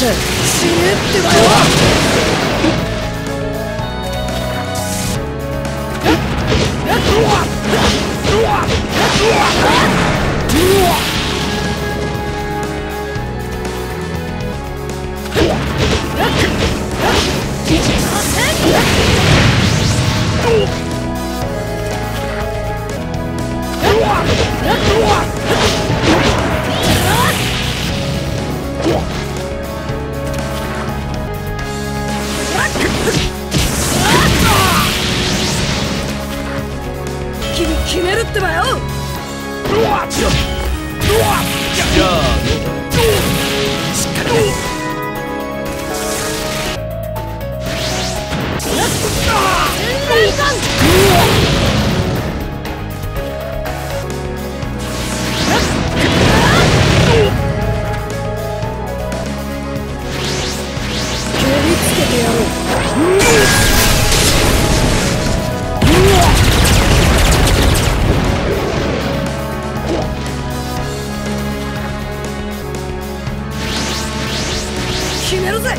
死ねってばよ。決めるってばよ。決めるぜ。